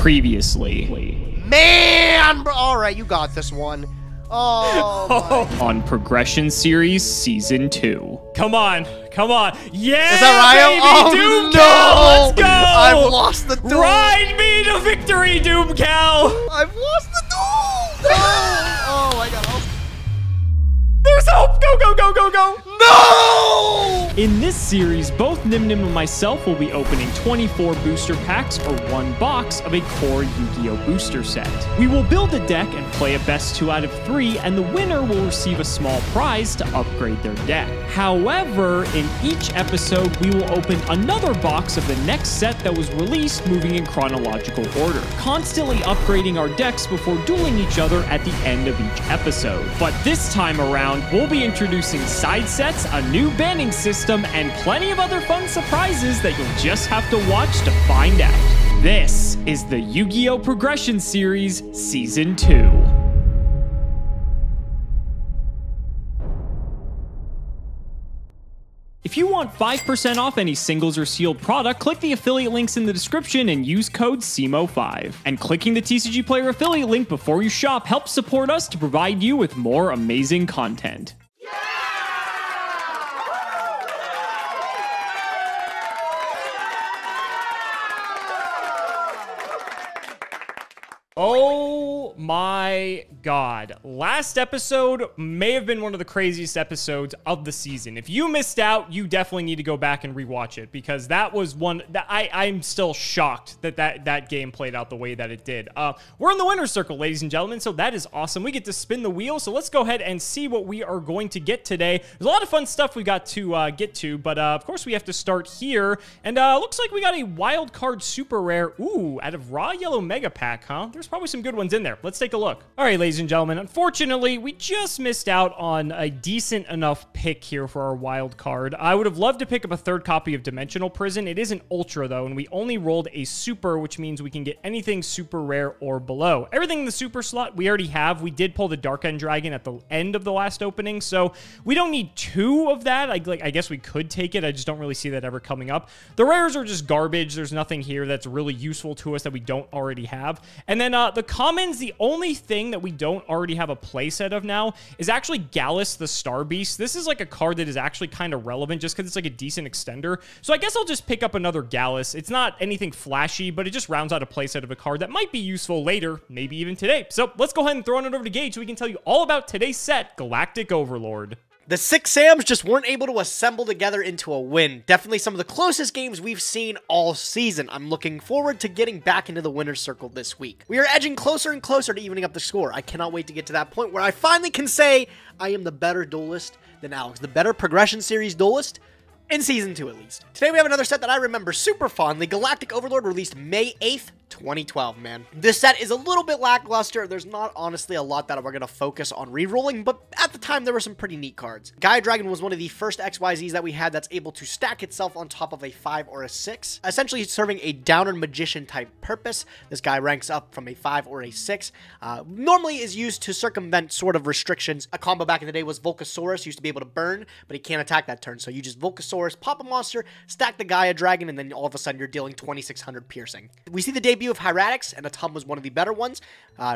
previously. Man, bro. All right, you got this one. Oh, on Progression Series Season 2. Come on, come on. Yeah, is that right? Baby, oh, Doom Cow, let's go! I've lost the duel. Ride me to victory, Doom Cow! I've lost the duel! No! Oh my god. There's hope! Go, go, go, go, go! No! In this series, both Nimnim and myself will be opening 24 booster packs or one box of a core Yu-Gi-Oh! Booster set. We will build a deck and play a best 2 out of 3, and the winner will receive a small prize to upgrade their deck. However, in each episode, we will open another box of the next set that was released, moving in chronological order, constantly upgrading our decks before dueling each other at the end of each episode. But this time around, we'll be introducing side sets, a new banning system, and plenty of other fun surprises that you'll just have to watch to find out. This is the Yu-Gi-Oh! Progression Series Season 2. If you want 5% off any singles or sealed product, click the affiliate links in the description and use code CMO5. And clicking the TCG Player affiliate link before you shop helps support us to provide you with more amazing content. Oh my god. Last episode may have been one of the craziest episodes of the season. If you missed out, you definitely need to go back and rewatch it, because that was one that I'm still shocked that game played out the way that it did. We're in the winner's circle, ladies and gentlemen, so that is awesome. We get to spin the wheel, so let's go ahead and see what we are going to get today. There's a lot of fun stuff we got to get to, but of course we have to start here. And looks like we got a wild card super rare. Ooh, out of Raw Yellow Mega Pack, huh? There's probably some good ones in there. Let's take a look. All right, ladies and gentlemen, unfortunately, we just missed out on a decent enough pick here for our wild card. I would have loved to pick up a third copy of Dimensional Prison. It is an ultra, though, and we only rolled a super, which means we can get anything super rare or below. Everything in the super slot we already have. We did pull the Dark End Dragon at the end of the last opening, so we don't need two of that. I guess we could take it. I just don't really see that ever coming up. The rares are just garbage. There's nothing here that's really useful to us that we don't already have. And then the commons, the only thing that we don't already have a playset of now is actually Gallus the Star Beast. This is like a card that is actually kind of relevant just because it's like a decent extender. So I guess I'll just pick up another Gallus. It's not anything flashy, but it just rounds out a playset of a card that might be useful later, maybe even today. So let's go ahead and throw it over to Gage so we can tell you all about today's set, Galactic Overlord. The six Sams just weren't able to assemble together into a win. Definitely some of the closest games we've seen all season. I'm looking forward to getting back into the winner's circle this week. We are edging closer and closer to evening up the score. I cannot wait to get to that point where I finally can say I am the better duelist than Alex, the better progression series duelist. In Season 2, at least. Today we have another set that I remember super fondly. Galactic Overlord released May 8th, 2012, man. This set is a little bit lackluster. There's not honestly a lot that we're going to focus on re-rolling, but at the time there were some pretty neat cards. Gaia Dragon was one of the first XYZs that we had that's able to stack itself on top of a 5 or a 6, essentially serving a downer magician type purpose. This guy ranks up from a 5 or a 6. Normally is used to circumvent sort of restrictions. A combo back in the day was Volcasaurus, used to be able to burn, but he can't attack that turn, so you just Volcasaurus, pop a monster, stack the Gaia Dragon, and then all of a sudden you're dealing 2600 piercing. We see the debut of Hieratics, and Atum was one of the better ones,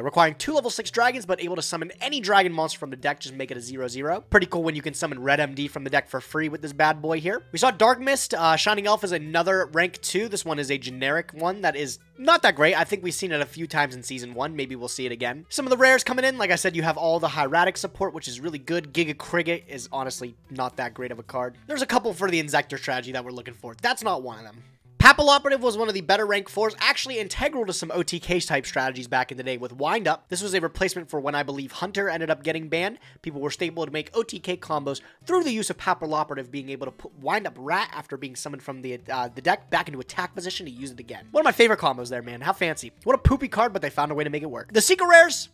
requiring 2 level 6 dragons, but able to summon any dragon monster from the deck, just make it a 0/0. Pretty cool when you can summon Red MD from the deck for free with this bad boy here. We saw Dark Mist. Shining Elf is another rank 2. This one is a generic one that is not that great. I think we've seen it a few times in Season 1. Maybe we'll see it again. Some of the rares coming in, like I said, you have all the Hieratic support, which is really good. Giga Cricket is honestly not that great of a card. There's a couple for the Inzektor strategy that we're looking for. That's not one of them. Papilloperative was one of the better rank 4s, actually integral to some OTK type strategies back in the day with Wind-Up. This was a replacement for when I believe Hunter ended up getting banned. People were able to make OTK combos through the use of Papilloperative being able to put Wind-Up Rat after being summoned from the deck back into attack position to use it again. One of my favorite combos there, man. How fancy. What a poopy card, but they found a way to make it work. The secret rares,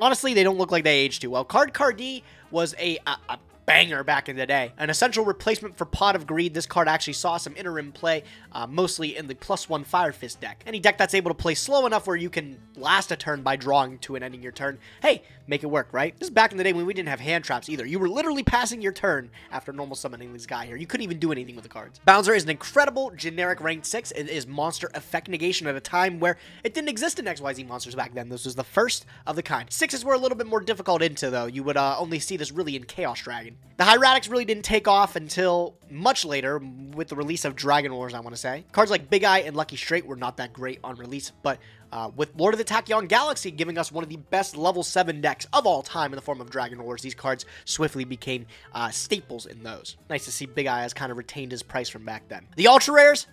honestly, they don't look like they aged too well. Card Cardi was a banger back in the day. An essential replacement for Pot of Greed, this card actually saw some interim play, mostly in the +1 Fire Fist deck. Any deck that's able to play slow enough where you can last a turn by drawing to and ending your turn. Hey, make it work, right? This is back in the day when we didn't have hand traps either. You were literally passing your turn after normal summoning this guy here. You couldn't even do anything with the cards. Bouncer is an incredible generic ranked 6. It is monster effect negation at a time where it didn't exist in XYZ monsters back then. This was the first of the kind. 6s were a little bit more difficult into, though. You would only see this really in Chaos Dragon. The Hieratics really didn't take off until much later with the release of Dragon Wars, I want to say. Cards like Big Eye and Lucky Straight were not that great on release, but with Lord of the Tachyon Galaxy giving us one of the best level 7 decks of all time in the form of Dragon Wars, these cards swiftly became staples in those. Nice to see Big Eye has kind of retained his price from back then. The Ultra Rares?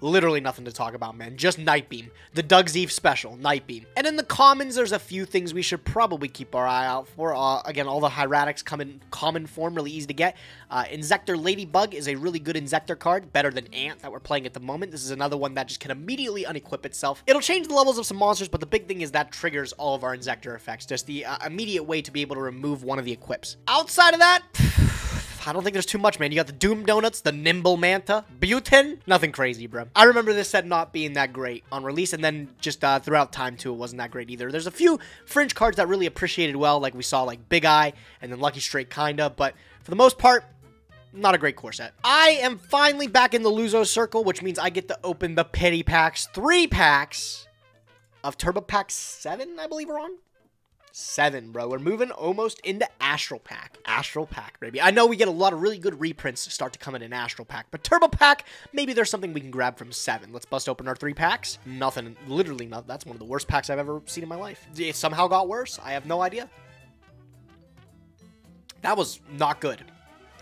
Literally nothing to talk about, man. Just Night Beam. The Doug's Eve special, Night Beam. And in the commons, there's a few things we should probably keep our eye out for. Again, all the Hieratics come in common form, really easy to get. Inzektor Ladybug is a really good Inzektor card, better than Ant that we're playing at the moment. This is another one that just can immediately unequip itself. It'll change the levels of some monsters, but the big thing is that triggers all of our Inzektor effects. Just the immediate way to be able to remove one of the equips. Outside of that, I don't think there's too much, man. You got the Doom Donuts, the Nimble Manta, Buten, nothing crazy, bro. I remember this set not being that great on release, and then just throughout time, too, it wasn't that great either. There's a few fringe cards that really appreciated well, like we saw, like Big Eye, and then Lucky Straight, kinda, but for the most part, not a great core set. I am finally back in the Luzo circle, which means I get to open the pity packs, 3 packs of Turbo Pack 7, I believe we're on. 7, bro. We're moving almost into Astral Pack. Astral Pack, baby. I know we get a lot of really good reprints start to come in Astral Pack, but Turbo Pack, maybe there's something we can grab from 7. Let's bust open our 3 packs. Nothing. Literally nothing. That's one of the worst packs I've ever seen in my life. It somehow got worse. I have no idea. That was not good.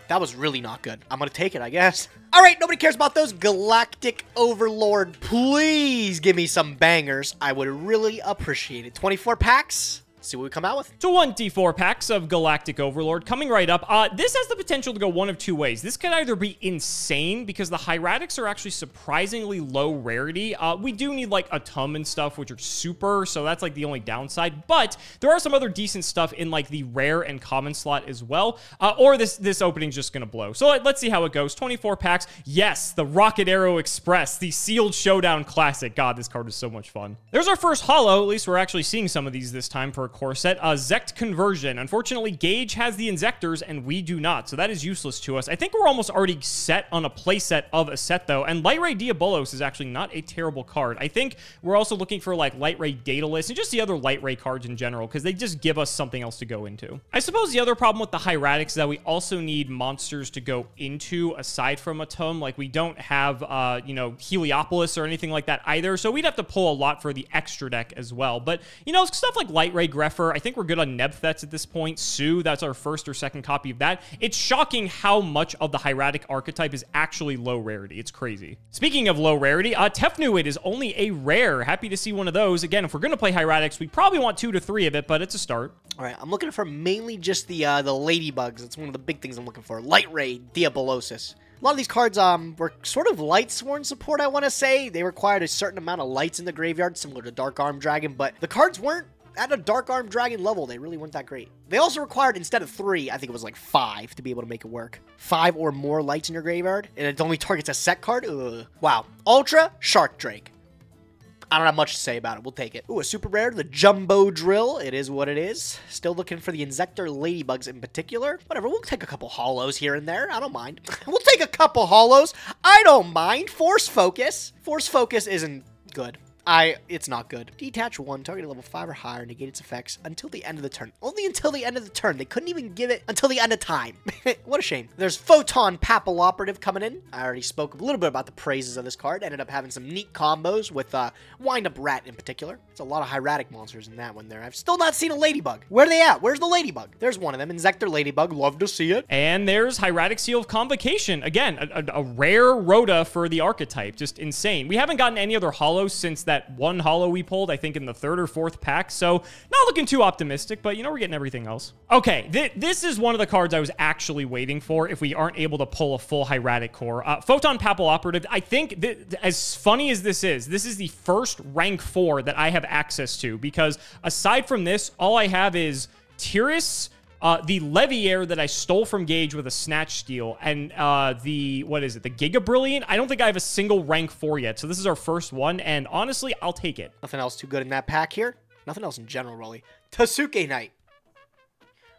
That was really not good. I'm gonna take it, I guess. All right, nobody cares about those. Galactic Overlord, please give me some bangers. I would really appreciate it. 24 packs. See what we come out with. 24 packs of Galactic Overlord coming right up. This has the potential to go one of 2 ways. This could either be insane because the Hieratics are actually surprisingly low rarity. We do need like Atum and stuff, which are super, so that's like the only downside. But there are some other decent stuff in like the rare and common slot as well. Or this opening's just gonna blow. So let's see how it goes. 24 packs. Yes, the Rocket Arrow Express, the Sealed Showdown Classic. God, this card is so much fun. There's our first holo. At least we're actually seeing some of these this time for core set. Zect Conversion. Unfortunately, Gage has the Inzektors and we do not, so that is useless to us. I think we're almost already set on a playset of a set, though, and Light Ray Diabolos is actually not a terrible card. I think we're also looking for, like, Light Ray Daedalus and just the other Light Ray cards in general, because they just give us something else to go into. I suppose the other problem with the Hieratics is that we also need monsters to go into, aside from Atum. Like, we don't have, you know, Heliopolis or anything like that either, so we'd have to pull a lot for the extra deck as well. But, you know, stuff like Light Ray Greffer. I think we're good on Nebthets at this point. Sue, that's our first or second copy of that. It's shocking how much of the Hieratic archetype is actually low rarity. It's crazy. Speaking of low rarity, Tefnuit is only a rare. Happy to see one of those. Again, if we're going to play Hieratics, we probably want 2 to 3 of it, but it's a start. All right, I'm looking for mainly just the Ladybugs. It's one of the big things I'm looking for. Light Ray Diabolosis. A lot of these cards were sort of light sworn support, I want to say. They required a certain amount of lights in the graveyard, similar to Dark-Armed Dragon, but the cards weren't at a Dark-Armed Dragon level, they really weren't that great. They also required, instead of 3, I think it was like 5 to be able to make it work. 5 or more lights in your graveyard, and it only targets a set card? Ugh. Wow. Ultra Shark Drake. I don't have much to say about it. We'll take it. Ooh, a super rare, the Jumbo Drill. It is what it is. Still looking for the Inzektor Ladybugs in particular. Whatever, we'll take a couple holos here and there. I don't mind. We'll take a couple holos. I don't mind. Force Focus. Force Focus isn't good. It's not good. Detach 1, target level 5 or higher, negate its effects until the end of the turn. Only until the end of the turn. They couldn't even give it until the end of time. What a shame. There's Photon Papilloperative coming in. I already spoke a little bit about the praises of this card. Ended up having some neat combos with Wind-Up Rat in particular. It's a lot of Hieratic monsters in that one there. I've still not seen a Ladybug. Where are they at? Where's the Ladybug? There's one of them. Inzektor Ladybug. Love to see it. And there's Hieratic Seal of Convocation. Again, a rare Rhoda for the archetype. Just insane. We haven't gotten any other holos since that one holo we pulled, I think, in the 3rd or 4th pack. So not looking too optimistic, but, you know, we're getting everything else. Okay, this is one of the cards I was actually waiting for if we aren't able to pull a full Hieratic core. Photon Papilloperative, I think, as funny as this is the first rank 4 that I have access to, because aside from this, all I have is Tiras, The Leviair that I stole from Gage with a Snatch Steal, and the Giga Brilliant, I don't think I have a single rank 4 yet, so this is our first one, and honestly, I'll take it. Nothing else too good in that pack here. Nothing else in general, really. Tasuke Knight.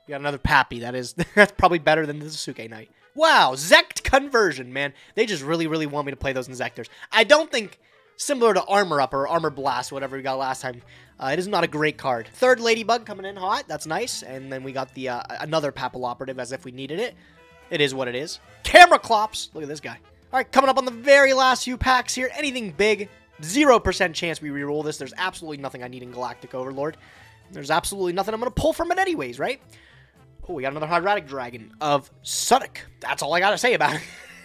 We got another Pappy. That's probably better than the Tasuke Knight. Wow, Zect Conversion, man. They just really, really want me to play those Inzektors. I don't think... Similar to Armor Up or Armor Blast, whatever we got last time. It is not a great card. Third Ladybug coming in hot. That's nice. And then we got the another Papilloperative as if we needed it. It is what it is. Camera Clops. Look at this guy. All right, coming up on the very last few packs here. Anything big. 0% chance we reroll this. There's absolutely nothing I need in Galactic Overlord. There's absolutely nothing I'm going to pull from it anyways, right? Oh, we got another Hieratics Dragon of Suddick. That's all I got to say about it.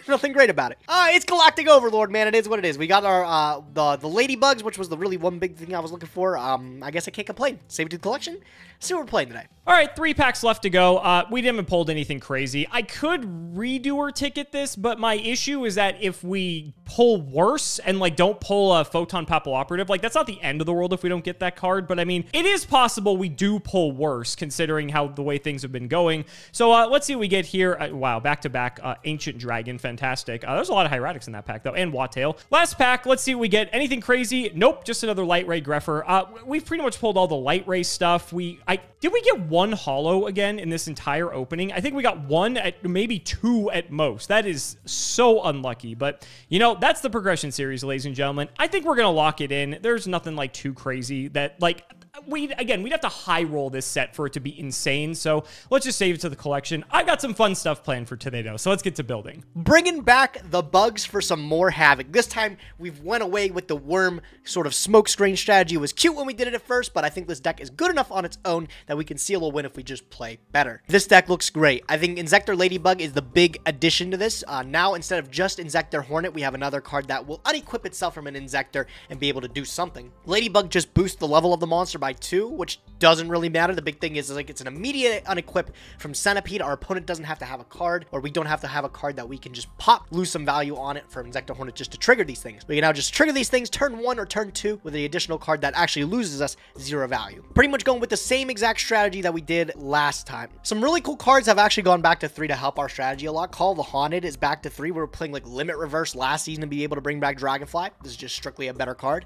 Nothing great about it. It's Galactic Overlord, man. It is what it is. We got our the Ladybugs, which was the really one big thing I was looking for. I guess I can't complain. Save it to the collection. See what we're playing today. All right, 3 packs left to go. We didn't pull anything crazy. I could redo or ticket this, but my issue is that if we pull worse and like don't pull a Photon Papilloperative, like that's not the end of the world if we don't get that card. But I mean, it is possible we do pull worse considering how the way things have been going. So let's see what we get here. Wow, back to back Ancient Dragon. Fantastic. There's a lot of Hieratics in that pack, though, and Wattail. Last pack, let's see what we get. Anything crazy? Nope, just another Light Ray Greffer. We've pretty much pulled all the Light Ray stuff. Did we get one holo again in this entire opening? I think we got one, at maybe 2 at most. That is so unlucky, but, you know, that's the progression series, ladies and gentlemen. I think we're going to lock it in. There's nothing, like, too crazy that, like... We'd have to high roll this set for it to be insane, so let's just save it to the collection. I've got some fun stuff planned for today, though, so let's get to building. Bringing back the bugs for some more Havoc. This time, we've went away with the worm sort of smokescreen strategy. It was cute when we did it at first, but I think this deck is good enough on its own that we can seal a win if we just play better. This deck looks great. I think Inzektor Ladybug is the big addition to this. Now, instead of just Inzektor Hornet, we have another card that will unequip itself from an Inzektor and be able to do something. Ladybug just boosts the level of the monster by 2, which doesn't really matter. The big thing is like it's an immediate unequip from Centipede. Our opponent doesn't have to have a card, or we don't have to have a card that we can just pop, lose some value on it for Inzektor Hornet just to trigger these things. We can now just trigger these things turn 1 or turn 2 with the additional card that actually loses us 0 value. Pretty much going with the same exact strategy that we did last time. Some really cool cards have actually gone back to 3 to help our strategy a lot. Call of the Haunted is back to 3. We were playing like Limit Reverse last season to be able to bring back Dragonfly. This is just strictly a better card.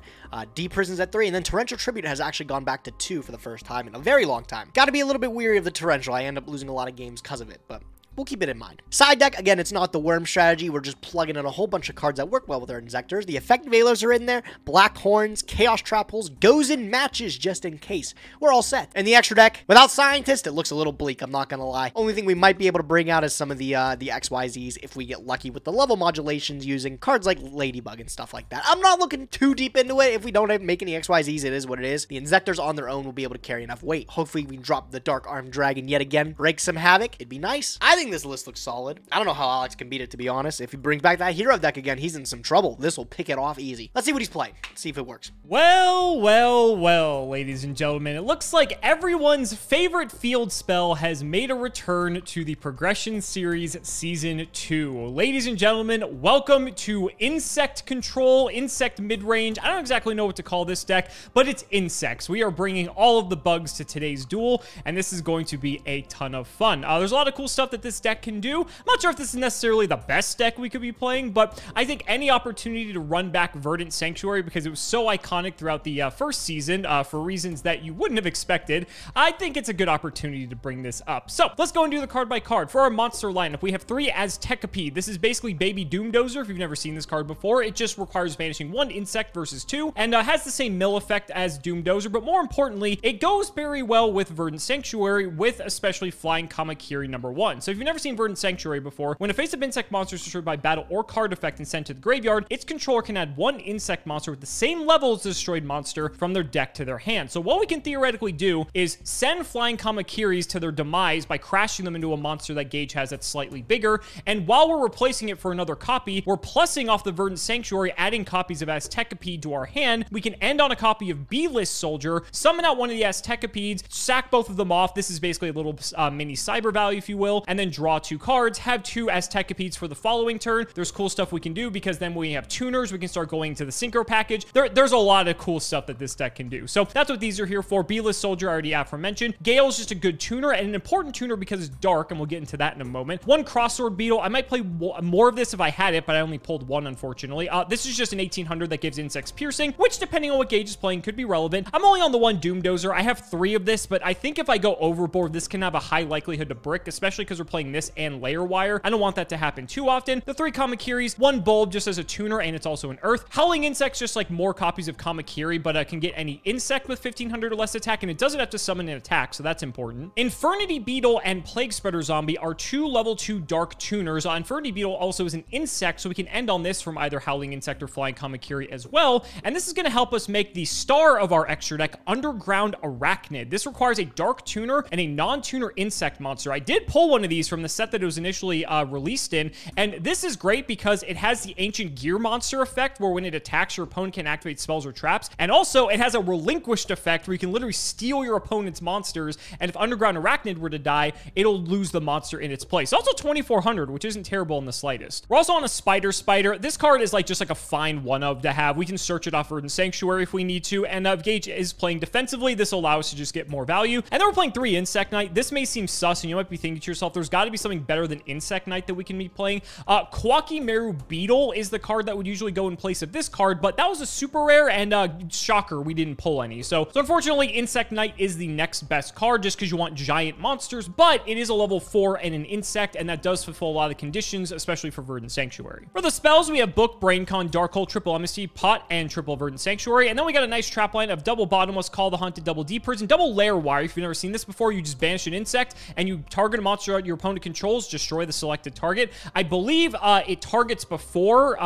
D-Prison's at 3, and then Torrential Tribute has actually gone back to 2 for the first time in a very long time. Gotta be a little bit weary of the Torrential. I end up losing a lot of games because of it, but we'll keep it in mind. Side deck, again, it's not the worm strategy. We're just plugging in a whole bunch of cards that work well with our Inzektors. The Effect Veilers are in there, Black Horns, Chaos Trap Holes, Goes in Matches just in case. We're all set. And the extra deck, without Scientist, it looks a little bleak, I'm not gonna lie. Only thing we might be able to bring out is some of the XYZs if we get lucky with the level modulations using cards like Ladybug and stuff like that. I'm not looking too deep into it. If we don't make any XYZs, it is what it is. The Inzektors on their own will be able to carry enough weight. Hopefully we can drop the Dark-Armed Dragon yet again, break some Havoc, it'd be nice. I think this list looks solid. I don't know how Alex can beat it, to be honest. If he brings back that hero deck again, he's in some trouble. This will pick it off easy. Let's see what he's playing. Let's see if it works. Well, well, well, ladies and gentlemen, it looks like everyone's favorite field spell has made a return to the Progression Series Season 2. Ladies and gentlemen, welcome to Insect Control, Insect Midrange. I don't exactly know what to call this deck, but it's Insects. We are bringing all of the bugs to today's duel, and this is going to be a ton of fun. There's a lot of cool stuff that this deck can do. I'm not sure if this is necessarily the best deck we could be playing, but I think any opportunity to run back Verdant Sanctuary, because it was so iconic throughout the first season for reasons that you wouldn't have expected, I think it's a good opportunity to bring this up. So let's go and do the card by card. For our monster lineup, we have 3 Aztekipede. This is basically Baby Doomdozer, if you've never seen this card before. It just requires banishing 1 insect versus 2, and has the same mill effect as Doomdozer, but more importantly, it goes very well with Verdant Sanctuary, with especially Flying Kamakiri #1. So if you've never seen Verdant Sanctuary before, when a face-up insect monster is destroyed by battle or card effect and sent to the graveyard, its controller can add 1 insect monster with the same level as the destroyed monster from their deck to their hand. So what we can theoretically do is send Flying Kamakiris to their demise by crashing them into a monster that Gage has that's slightly bigger, and while we're replacing it for another copy, we're plussing off the Verdant Sanctuary, adding copies of Aztekipede to our hand. We can end on a copy of B-List Soldier, summon out 1 of the Aztekipedes, sack both of them off. This is basically a little mini cyber value, if you will, and then draw two cards, have two Aztecapedes for the following turn. There's cool stuff we can do because then we have tuners. We can start going to the synchro package. There's a lot of cool stuff that this deck can do. So that's what these are here for. B-List Soldier, already aforementioned. Gale's just a good tuner and an important tuner because it's dark, and we'll get into that in a moment. One Crossword Beetle. I might play more of this if I had it, but I only pulled one, unfortunately. This is just an 1800 that gives insects piercing, which depending on what Gage is playing could be relevant. I'm only on the one Doom Dozer. I have three of this, but I think if I go overboard, this can have a high likelihood to brick, especially because we're playing this and Layer Wire. I don't want that to happen too often. The three Kamakiris, one Bulb just as a tuner, and it's also an Earth. Howling Insects, just like more copies of Kamakiri, but can get any insect with 1500 or less attack, and it doesn't have to summon an attack, so that's important. Infernity Beetle and Plague Spreader Zombie are two level 2 dark tuners. Infernity Beetle also is an insect, so we can end on this from either Howling Insect or Flying Kamakiri as well, and this is going to help us make the star of our extra deck, Underground Arachnid. This requires a dark tuner and a non-tuner insect monster. I did pull one of these from the set that it was initially released in, and this is great because it has the Ancient Gear Monster effect, where when it attacks, your opponent can activate spells or traps, and also it has a Relinquished effect where you can literally steal your opponent's monsters, and if Underground Arachnid were to die, it'll lose the monster in its place. Also 2400, which isn't terrible in the slightest. We're also on a Spider. This card is like just like a fine one of to have. We can search it off Verdant Sanctuary if we need to, and if Gage is playing defensively, this allows us to just get more value. And then we're playing three Insect Knight. This may seem sus, and you might be thinking to yourself, there's got to be something better than Insect Knight that we can be playing. Quackimeru Beetle is the card that would usually go in place of this card, but that was a super rare, and shocker, we didn't pull any. So unfortunately, Insect Knight is the next best card just because you want giant monsters, but it is a level 4 and an insect, and that does fulfill a lot of conditions, especially for Verdant Sanctuary. For the spells, we have Book, Braincon, Darkhold, Triple Amnesty, Pot, and Triple Verdant Sanctuary, and then we got a nice trap line of Double Bottomless, Call the Haunted, Double Deep Prison, Double Lair Wire. If you've never seen this before, you just banish an insect, and you target a monster your opponent controls, destroy the selected target. I believe it targets before.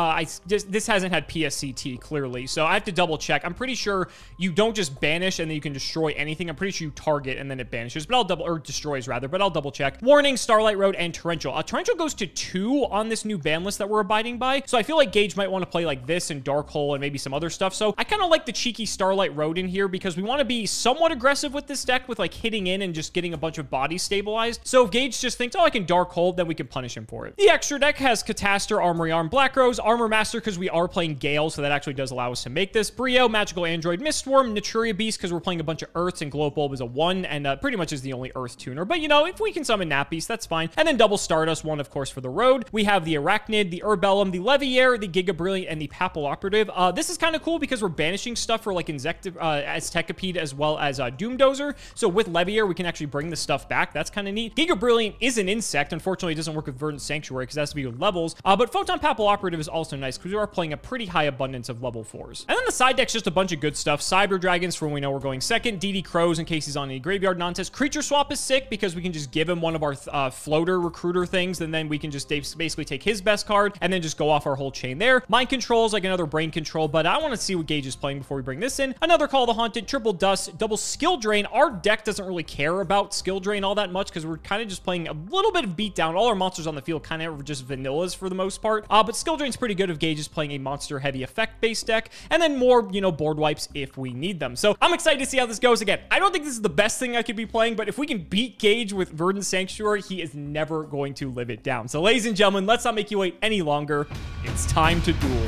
This hasn't had PSCT, clearly, so I have to double check. I'm pretty sure you don't just banish and then you can destroy anything. I'm pretty sure you target and then it banishes, but I'll double, or destroys rather, but I'll double check. Warning, Starlight Road, and Torrential. Torrential goes to 2 on this new ban list that we're abiding by, so I feel like Gage might want to play like this and Dark Hole and maybe some other stuff. So I kind of like the cheeky Starlight Road in here because we want to be somewhat aggressive with this deck, with like hitting in and just getting a bunch of bodies stabilized. So if Gage just thinks, oh, I can Dark Hole, then we can punish him for it. The extra deck has Catastor, Armory Arm, Black Rose, Armor Master because we are playing Gale, so that actually does allow us to make this. Brio, Magical Android, Mistworm, Naturia Beast because we're playing a bunch of Earths, and Glow Bulb is a 1 and pretty much is the only Earth tuner, but you know, if we can summon Nat Beast, that's fine. And then Double Stardust, 1 of course for the road. We have the Arachnid, the Urbellum, the Leviair, the Giga Brilliant, and the Papilloperative. This is kind of cool because we're banishing stuff for like Inzektor, Aztecapede, as well as Doom Dozer. So with Leviair, we can actually bring the stuff back. That's kind of neat. Giga Brilliant is an insect. Unfortunately, it doesn't work with Verdant Sanctuary because it has to be with levels, but Photon Papilloperative is also nice because we are playing a pretty high abundance of level 4s. And then the side deck's just a bunch of good stuff. Cyber Dragons for when we know we're going second. DD Crows in case he's on any graveyard nonsense. Creature Swap is sick because we can just give him one of our floater recruiter things, and then we can just basically take his best card and then just go off our whole chain there. Mind Control is like another brain control, but I want to see what Gage is playing before we bring this in. Another Call the Haunted, Triple Dust, Double Skill Drain. Our deck doesn't really care about Skill Drain all that much because we're kind of just playing a little bit of beatdown. All our monsters on the field kind of are just vanillas for the most part, but Skill Drain's pretty good if Gage is playing a monster heavy effect based deck, and then more, you know, board wipes if we need them. So I'm excited to see how this goes. Again, I don't think this is the best thing I could be playing, but if we can beat Gage with Verdant Sanctuary, he is never going to live it down. So ladies and gentlemen, let's not make you wait any longer. It's time to duel.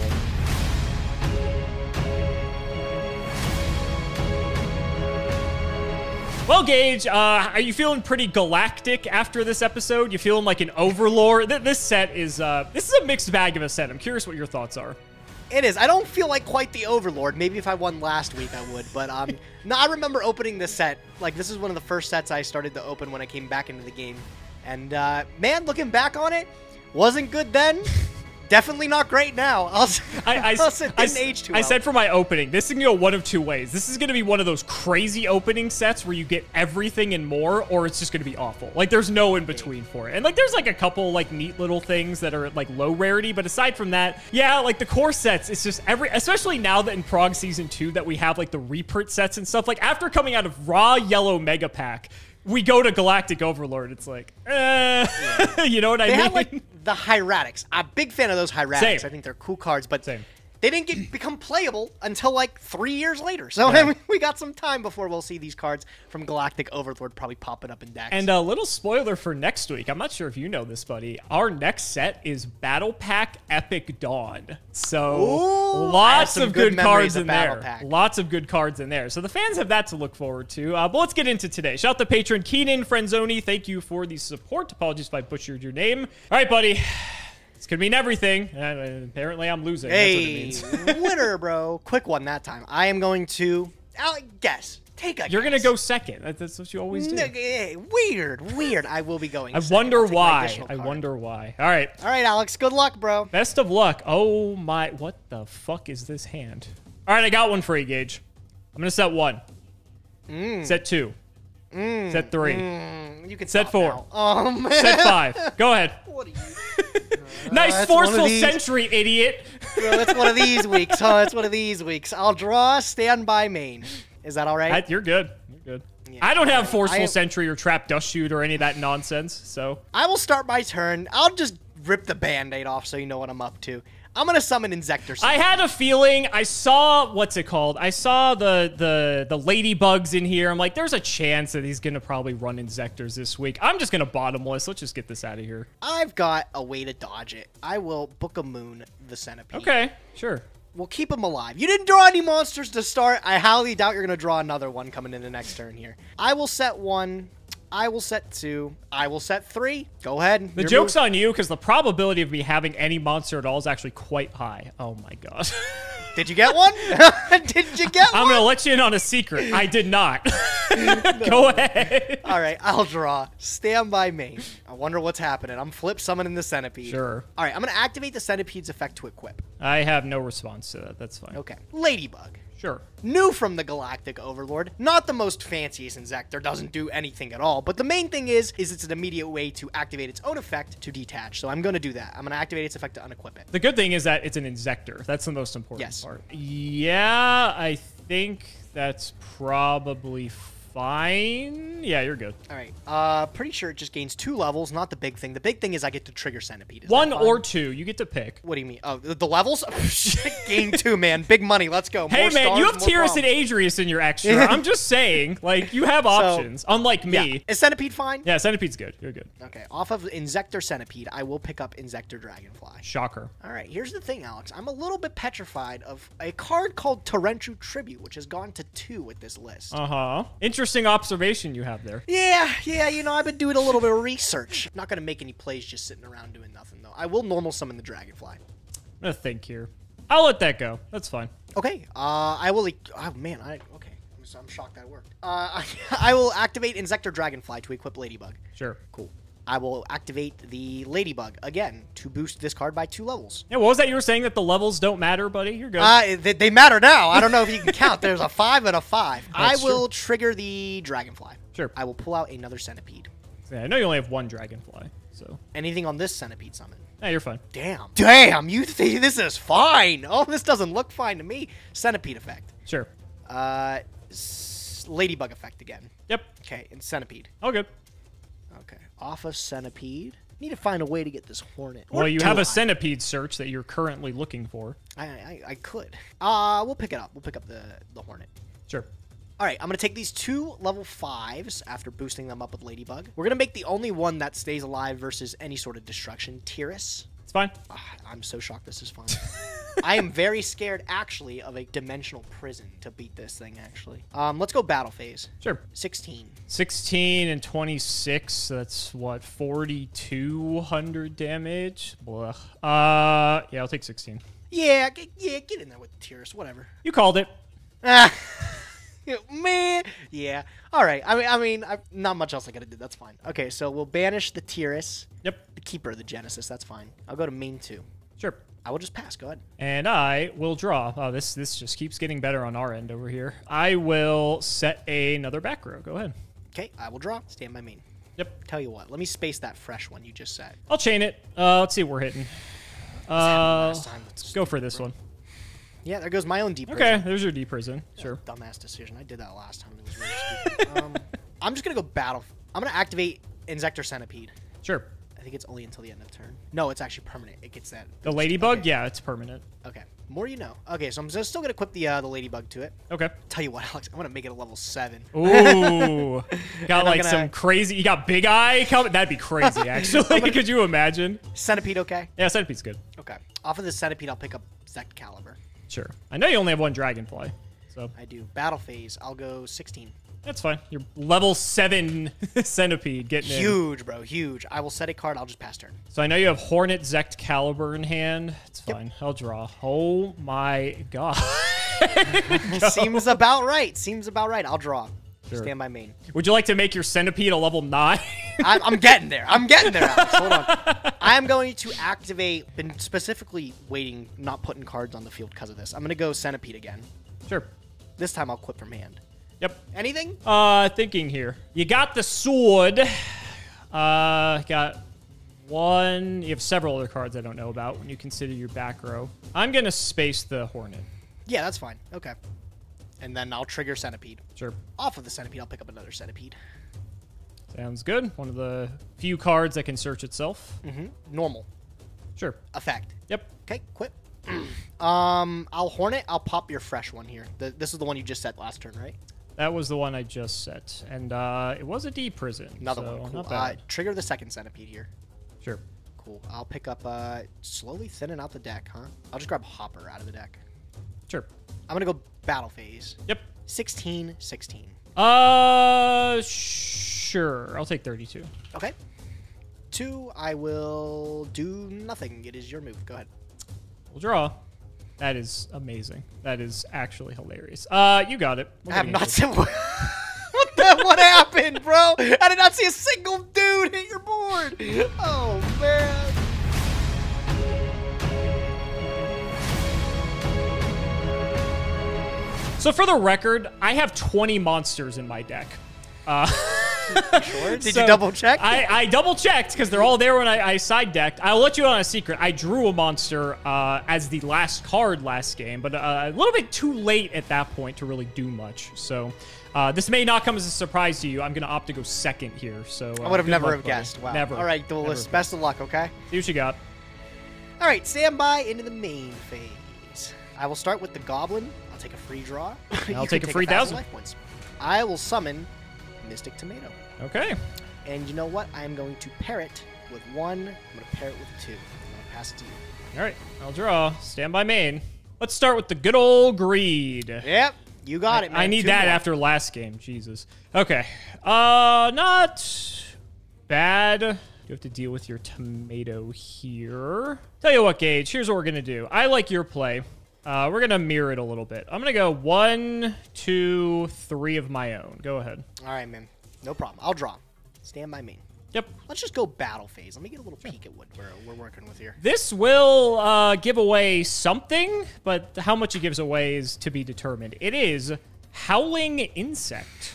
Well, Gage, are you feeling pretty galactic after this episode? You feeling like an overlord? This set is, this is a mixed bag of a set. I'm curious what your thoughts are. It is. I don't feel like quite the overlord. Maybe if I won last week, I would. But no, I remember opening this set. Like, this is one of the first sets I started to open when I came back into the game. And man, looking back on it, wasn't good then. Definitely not great now. I said for my opening, this can go one of two ways. This is going to be one of those crazy opening sets where you get everything and more, or it's just going to be awful. Like, there's no in between for it. And like, there's like a couple like neat little things that are like low rarity, but aside from that, yeah, like the core sets, it's just especially now that in Prog Season 2 that we have like the reprint sets and stuff. Like after coming out of Raw Yellow Mega Pack, we go to Galactic Overlord. It's like, yeah. You know what I mean? They had like the Hieratics. I'm a big fan of those Hieratics. Same. I think they're cool cards, but They didn't become playable until like 3 years later. So yeah. We got some time before we'll see these cards from Galactic Overlord probably popping up in decks. And a little spoiler for next week. I'm not sure if you know this, buddy. Our next set is Battle Pack Epic Dawn. So lots of good cards in there. Lots of good cards in there. So the fans have that to look forward to. But let's get into today. Shout out to patron Keenan Frenzoni. Thank you for the support. Apologies if I butchered your name. All right, buddy. This could mean everything. Apparently, I'm losing. Hey, that's what it means. Winner, bro. Quick one that time. I am going to guess. Take a guess. You're going to go second. That's what you always do. Weird. I will be going second. Wonder why. I wonder why. All right. All right, Alex. Good luck, bro. Best of luck. Oh, my. What the fuck is this hand? All right, I got one for you, Gage. I'm going to set one. Set two. Set three. You can set four. Now. Oh, man. Set five. Go ahead. What are you doing? Nice forceful sentry, idiot. Bro, that's one of these weeks, huh? That's one of these weeks. I'll draw standby main. Is that all right? You're good. You're good. Yeah, I don't have forceful sentry or trap dust shoot or any of that nonsense, so. I will start my turn. I'll just rip the Band-Aid off so you know what I'm up to. I'm going to summon Inzektor. I had a feeling. I saw, what's it called? I saw the ladybugs in here. I'm like, there's a chance that he's going to probably run Inzektors this week. I'm just going to bottomless. Let's just get this out of here. I've got a way to dodge it. I will Book a Moon the Centipede. Okay, sure. We'll keep him alive. You didn't draw any monsters to start. I highly doubt you're going to draw another one coming in the next turn here. I will set one. I will set two. I will set three. Go ahead. The joke's on you because the probability of me having any monster at all is actually quite high. Oh my gosh. Did you get one? I'm going to let you in on a secret. I did not. Go ahead. All right. I'll draw. Stand by me. I wonder what's happening. I'm flip summoning the Centipede. Sure. All right. I'm going to activate the Centipede's effect to equip. I have no response to that. That's fine. Okay. Ladybug. Sure. New from the Galactic Overlord, not the most fanciest Inzektor, doesn't do anything at all, but the main thing is it's an immediate way to activate its own effect to detach, so I'm going to do that. I'm going to activate its effect to unequip it. The good thing is that it's an Inzektor. That's the most important part. Yeah, I think that's probably fine. Yeah, you're good. All right. Pretty sure it just gains 2 levels, not the big thing. The big thing is I get to trigger Centipede. One or two. You get to pick. What do you mean? Oh, the levels? Game 2, man. Big money. Let's go. Hey, more man, stars, you have Tiras and Adrius in your extra. I'm just saying, like, you have options, unlike me. Yeah. Is Centipede fine? Yeah, Centipede's good. You're good. Okay. Off of Inzektor Centipede, I will pick up Inzektor Dragonfly. Shocker. All right. Here's the thing, Alex. I'm a little bit petrified of a card called Torrential Tribute, which has gone to 2 with this list. Uh-huh. Interesting observation you have there. Yeah, you know, I've been doing a little bit of research. I'm not going to make any plays just sitting around doing nothing, though. I will normal summon the Dragonfly. I'm going to think here. I'll let that go. That's fine. Okay. I will... Oh, man. Okay. I'm shocked that worked. I will activate Inzektor Dragonfly to equip Ladybug. Sure. Cool. I will activate the Ladybug again to boost this card by 2 levels. Yeah, what was that you were saying, that the levels don't matter, buddy? You're good. They matter now. I don't know if you can count. There's a 5 and a 5. That's true. Trigger the Dragonfly. Sure. I will pull out another Centipede. Yeah, I know you only have one Dragonfly, so. Anything on this Centipede summon? Yeah, you're fine. Damn, you think this is fine? Oh, this doesn't look fine to me. Centipede effect. Sure. Ladybug effect again. Yep. Okay, and Centipede. Oh, good. Okay. Off of Centipede. Need to find a way to get this Hornet. Well, you have a Centipede search that you're currently looking for. I could. We'll pick it up. We'll pick up the Hornet. Sure. All right, I'm going to take these 2 level 5s after boosting them up with Ladybug. We're going to make the only one that stays alive versus any sort of destruction, Tiras. It's fine. I'm so shocked this is fine. I am very scared, actually, of a Dimensional Prison to beat this thing, actually. Let's go battle phase. Sure. 16. 16 and 26. That's, what, 4,200 damage? Blah. Yeah, I'll take 16. Yeah, get in there with the Tiras, whatever. You called it. Man. Yeah. All right. I mean, not much else I got to do. That's fine. Okay, so we'll banish the Tiras. Yep. The Keeper of the Genesis. That's fine. I'll go to main 2. Sure. I will just pass. Go ahead. And I will draw. Oh, this just keeps getting better on our end over here. I will set another back row. Go ahead. Okay. I will draw. Stand by main. Yep. Tell you what. Let me space that fresh one you just said. I'll chain it. Let's see what we're hitting. Let's go for this one. Yeah, there goes my own deep prison. Okay, there's your deep prison. Yeah, sure. Dumbass decision. I did that last time. It was really stupid. I'm just going to go battle. I'm going to activate Inzektor Centipede. Sure. I think it's only until the end of the turn. No, it's actually permanent. It gets that. The Ladybug? Okay. Yeah, it's permanent. Okay. More you know. Okay, so I'm still gonna equip the ladybug to it. Okay. Tell you what, Alex, I'm gonna make it a level 7. Ooh, got like some crazy. You got Big Eye coming. That'd be crazy, actually. Could you imagine? Centipede, okay? Yeah, centipede's good. Okay. Off of the centipede, I'll pick up Zect Caliber. Sure. I know you only have one dragonfly, so. I do. Battle phase. I'll go 16. That's fine. Your level 7 centipede getting huge, in. Bro. Huge. I will set a card. I'll just pass turn. So I know you have Hornet Zect Caliber in hand. It's fine. Yep. I'll draw. Oh my god. Seems about right. Seems about right. I'll draw. Sure. Stand by main. Would you like to make your centipede a level 9? I'm getting there. I'm getting there, Alex. Hold on. I'm going to activate, been specifically waiting, not putting cards on the field because of this. I'm going to go centipede again. Sure. This time I'll quit from hand. Yep. Anything? Thinking here. You got the sword. Got one. You have several other cards I don't know about when you consider your back row. I'm going to space the hornet. Yeah, that's fine. Okay. And then I'll trigger centipede. Sure. Off of the centipede, I'll pick up another centipede. Sounds good. One of the few cards that can search itself. Mm-hmm. Normal. Sure. Effect. Yep. Okay, quit. I'll hornet. I'll pop your fresh one here. This is the one you just set last turn, right? That was the one I just set, and it was a D prison. Another one. Cool. Trigger the second centipede here. Sure. Cool. I'll pick up. Slowly thinning out the deck, huh? I'll just grab Hopper out of the deck. Sure. I'm gonna go battle phase. Yep. 16, 16. Sure. I'll take 32. Okay. 2. I will do nothing. It is your move. Go ahead. We'll draw. That is amazing. That is actually hilarious. You got it. I have not seen what happened, bro? I did not see a single dude hit your board. Oh, man. So for the record, I have 20 monsters in my deck. Sure. Did you double check? I double checked because they're all there when I side decked. I'll let you on a secret. I drew a monster as the last card last game, but a little bit too late at that point to really do much. So this may not come as a surprise to you. I'm going to opt to go second here. So I would have never have guessed. Wow. Never. All right, Duelist, best of luck, okay? See what you got. All right, stand by into the main phase. I will start with the goblin. I'll take a free draw. I'll take a free 1,000 life points. I will summon Mystic Tomato. Okay. And you know what? I'm going to pair it with 1. I'm going to pair it with 2. I'm going to pass it to you. All right. I'll draw. Stand by main. Let's start with the good old greed. Yep. You got it, man. I need that after last game. Jesus. Okay. Not bad. You have to deal with your tomato here. Tell you what, Gage. Here's what we're going to do. I like your play. We're going to mirror it a little bit. I'm going to go 1, 2, 3 of my own. Go ahead. All right, man. No problem. I'll draw. Stand by me. Yep. Let's just go battle phase. Let me get a little peek at what we're working with here. This will give away something, but how much it gives away is to be determined. It is Howling Insect.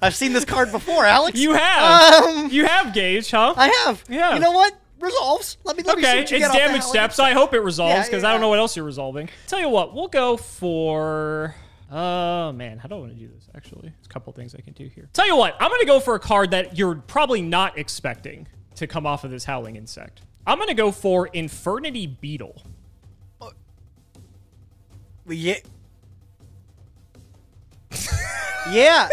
I've seen this card before, Alex. You have. You have, Gage, huh? I have. Yeah. You know what? Resolves. Let me see what you get. Okay, it's damage steps. I hope it resolves because I don't know what else you're resolving. Tell you what, we'll go for... Oh, man. How do I want to do this, actually? There's a couple things I can do here. Tell you what, I'm going to go for a card that you're probably not expecting to come off of this Howling Insect. I'm going to go for Infernity Beetle. Yeah. Yeah.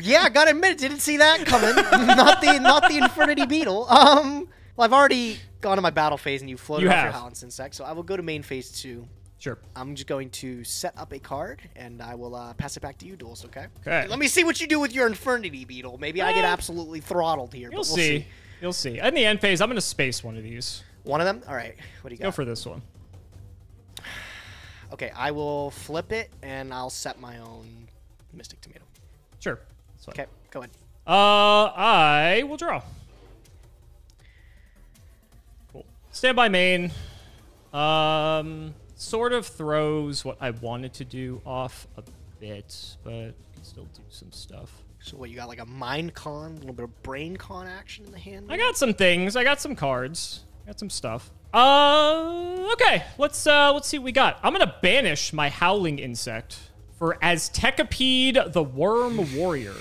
Yeah, I gotta admit, didn't see that coming. not the Infernity Beetle. Well, I've already gone to my battle phase, and you floated off your Howling Insect, so I will go to main phase 2. Sure. I'm just going to set up a card, and I will pass it back to you, Duels, okay? Okay. Let me see what you do with your Infernity Beetle. Maybe I get absolutely throttled here. You'll see. You'll see. In the end phase, I'm going to space one of these. One of them? All right. What do you got? Go for this one. Okay, I will flip it, and I'll set my own Mystic Tomato. Sure. Okay, go ahead. I will draw. Cool. Stand by main. Sort of throws what I wanted to do off a bit, but can still do some stuff. So what, you got like a mind con, a little bit of brain con action in the hand? I got some things. I got some cards. I got some stuff. Okay. Let's see what we got. I'm gonna banish my Howling Insect for Aztecapede the Worm Warrior.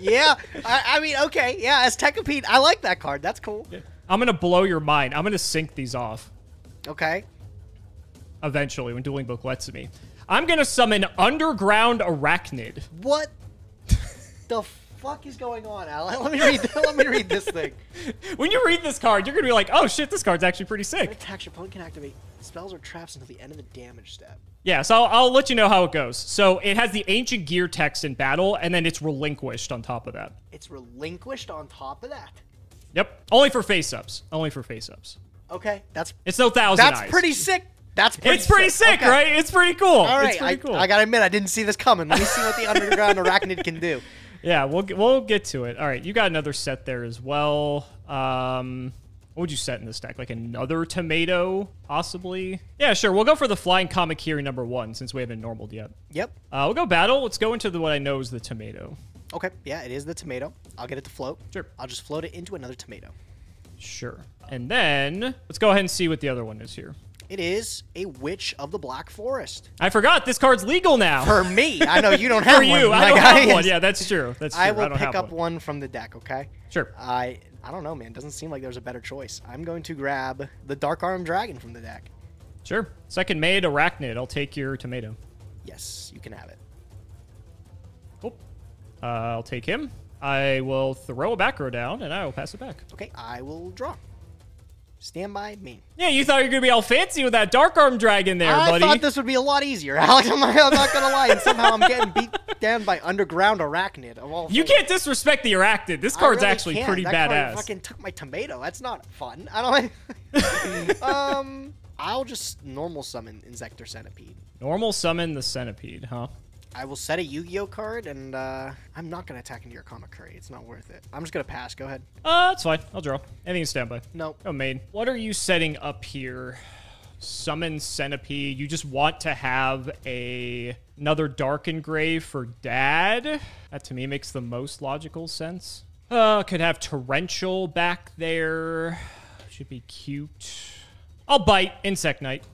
Yeah. I mean, okay. Yeah, as Aztekapede, I like that card. That's cool. Yeah. I'm going to blow your mind. I'm going to sync these off. Okay. Eventually, when Dueling Book lets me. I'm going to summon Underground Arachnid. What the fuck is going on, Alan? Let me read this thing. When you read this card, you're going to be like, oh shit, this card's actually pretty sick. Attacks your opponent can activate spells or traps until the end of the damage step. Yeah, so I'll let you know how it goes. So it has the Ancient Gear text in battle, and then it's relinquished on top of that. It's relinquished on top of that? Yep. Only for face-ups. Only for face-ups. Okay. It's no Thousand Eyes. That's pretty sick. It's pretty sick, okay. Right? It's pretty cool. All right. It's pretty cool. I gotta admit, I didn't see this coming. Let me see what the Underground Arachnid can do. Yeah, we'll get to it. All right, you got another set there as well. What would you set in this deck? Like another tomato, possibly? Yeah, sure. We'll go for the Flying Kamakiri #1 since we haven't normaled yet. Yep. We'll go battle. Let's go into what I know is the tomato. Okay, yeah, it is the tomato. I'll get it to float. Sure. I'll just float it into another tomato. Sure. And then let's go ahead and see what the other one is here. It is a Witch of the Black Forest. I forgot this card's legal now. For me. I know you don't have one. For you, I don't have one. Yeah, that's true. That's true. I will pick up one from the deck, okay? Sure. I don't know, man. Doesn't seem like there's a better choice. I'm going to grab the Dark-Armed Dragon from the deck. Sure. Second mate, Arachnid. I'll take your tomato. Yes, you can have it. Cool. I'll take him. I will throw a back row down, and I will pass it back. Okay, I will draw. Stand by me. Yeah, you thought you were going to be all fancy with that Dark-Armed Dragon there, buddy. I thought this would be a lot easier, Alex. I'm not going to lie. And somehow I'm getting beat down by Underground Arachnid. Of all things. You can't disrespect the Arachnid. This card's really actually pretty badass. That card fucking took my tomato. That's not fun. I don't... I'll just normal summon Inzektor Centipede. Normal summon the Centipede, huh? I will set a Yu-Gi-Oh card, and I'm not going to attack into your Kamakiri. It's not worth it. I'm just going to pass. Go ahead. That's fine. I'll draw. Anything in standby. No. Nope. Oh, main. What are you setting up here? Summon Centipede. You just want to have another Dark Engrave for Dad? That, to me, makes the most logical sense. Could have Torrential back there. Should be cute. I'll bite. Insect Knight.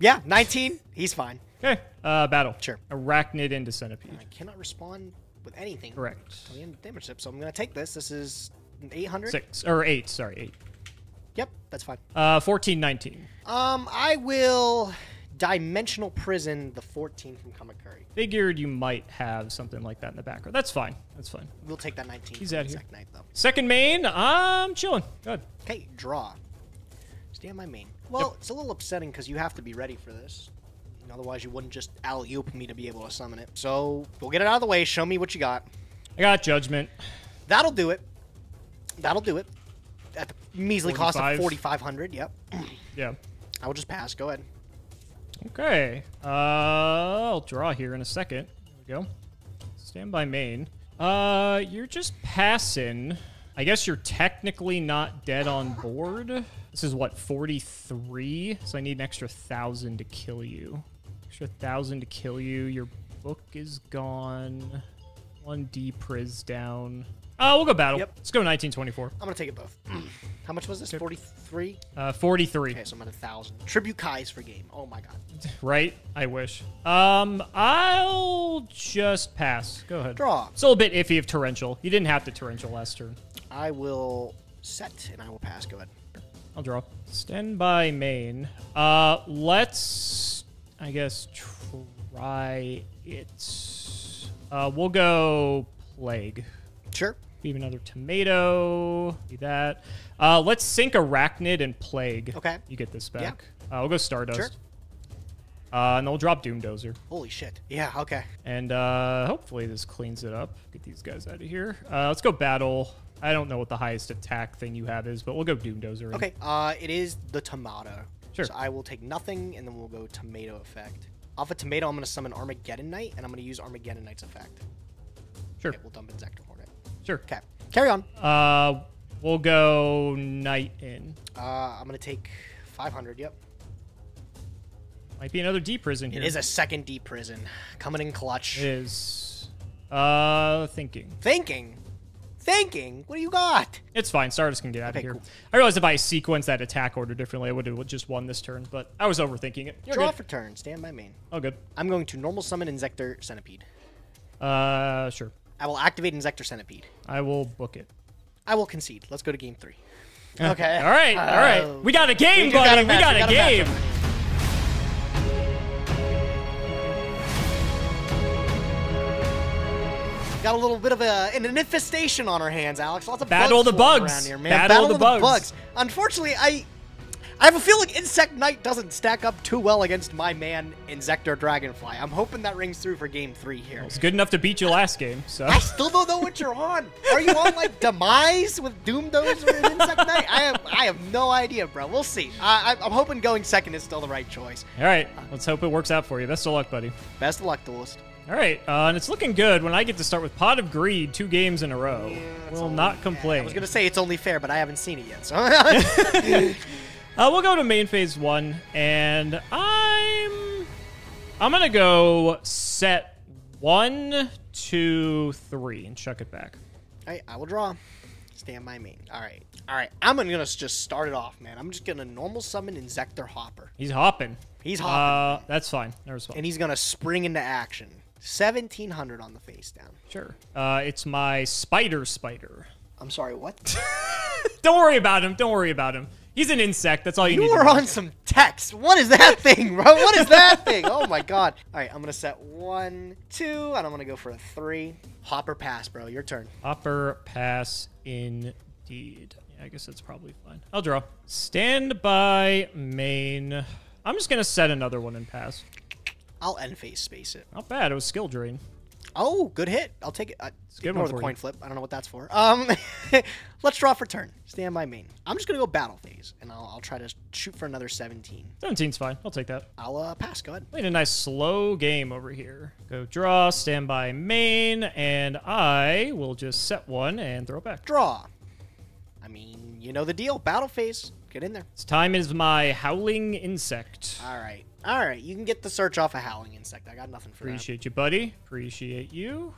Yeah, 19. He's fine. Okay. Battle. Sure. Arachnid into Centipede. I cannot respond with anything. Correct. Until the end of the damage step, so I'm going to take this. This is 800? 8. Sorry, 8. Yep, that's fine. 14, 19. I will Dimensional Prison the 14 from Kamakiri. Figured you might have something like that in the background. That's fine. That's fine. We'll take that 19. He's out here. Knight, though. Second main, I'm chilling. Good. Okay, draw. Stand my main. Well, yep. It's a little upsetting because you have to be ready for this. Otherwise, you wouldn't just alley-oop me to be able to summon it. So, we'll get it out of the way. Show me what you got. I got Judgment. That'll do it. That'll do it. At the measly cost of 4,500. Yep. Yeah. I will just pass. Go ahead. Okay. I'll draw here in a second. There we go. Stand by main. You're just passing. I guess you're technically not dead on board. This is, what, 43? So I need an extra 1,000 to kill you. Extra 1,000 to kill you. Your book is gone. 1D Priz down. Oh, we'll go battle. Yep. Let's go 1924. I'm going to take it both. How much was this? 43? 43. Okay, so I'm at 1,000. Tribute Kai's for game. Oh, my God. Right? I wish. I'll just pass. Go ahead. Draw. It's a little bit iffy of Torrential. You didn't have to Torrential last turn. I will set, and I will pass. Go ahead. I'll draw. Stand by main. Let's, I guess, try it. We'll go Plague. Sure. Leave another tomato. Do that. Let's sync Arachnid and Plague. Okay. You get this back. Yeah. We'll go Stardust. Sure. And they'll drop Doomdozer. Holy shit. Yeah, okay. And hopefully this cleans it up. Get these guys out of here. Let's go battle. I don't know what the highest attack thing you have is, but we'll go Doomdozer. Okay, it is the tomato. Sure. So I will take nothing, and then we'll go tomato effect. Off a tomato, I'm going to summon Armageddon Knight, and I'm going to use Armageddon Knight's effect. Sure. Okay, we'll dump Inzektor Hornet. Sure. Okay, carry on. We'll go Knight in. I'm going to take 500, yep. Might be another D prison here. It is a second D prison. Coming in clutch. It is. Thinking. Thinking? What do you got? It's fine. Stardust can get out of here. Cool. I realized if I sequenced that attack order differently, I would have just won this turn, but I was overthinking it. Draw for turn. Stand by main. Oh, good. I'm going to normal summon Inzektor Centipede. Sure. I will activate Inzektor Centipede. I will book it. I will concede. Let's go to game 3. Okay. All right. All right. We got a game, buddy. We got a game. Got a little bit of an infestation on our hands, Alex. Lots of bugs around here, man. Battle of the bugs. Unfortunately, I have a feeling Insect Knight doesn't stack up too well against my man, Inzektor Dragonfly. I'm hoping that rings through for game 3 here. Well, it's good enough to beat you last game, so. I still don't know what you're on. Are you on, like, Demise with Doomdoze or Insect Knight? I have no idea, bro. We'll see. I'm hoping going second is still the right choice. All right. Let's hope it works out for you. Best of luck, buddy. Best of luck, Duelist. All right, and it's looking good when I get to start with Pot of Greed 2 games in a row. Yeah, will not complain. I was going to say it's only fair, but I haven't seen it yet. So we'll go to main phase 1, and I'm going to go set 1, 2, 3, and chuck it back. All right, I will draw. Stand by me. All right. All right, I'm going to just start it off, man. I'm just going to normal summon Inzektor Hopper. He's hopping. He's hopping. That's fine. And he's going to spring into action. 1700 on the face down. Sure. It's my spider. I'm sorry, what? Don't worry about him. Don't worry about him. He's an insect. That's all you need. You were on some text. What is that thing, bro? What is that thing? Oh, my God. All right. I'm going to set 1, 2, and I'm going to go for a 3. Hopper pass, bro. Your turn. Hopper pass indeed. Yeah, I guess that's probably fine. I'll draw. Stand by main. I'm just going to set another one and pass. I'll end phase space it. Not bad. It was skill drain. Oh, good hit. I'll take it. Ignore the coin flip. I don't know what that's for. Let's draw for turn. Stand by main. I'm just going to go battle phase, and I'll try to shoot for another 17. 17's fine. I'll take that. I'll pass. Go ahead. Playing a nice slow game over here. Go draw, stand by main, and I will just set 1 and throw it back. Draw. I mean, you know the deal. Battle phase. Get in there. This time is my howling insect. All right. All right. You can get the search off a howling insect. I got nothing for that. Appreciate you, buddy. Appreciate you.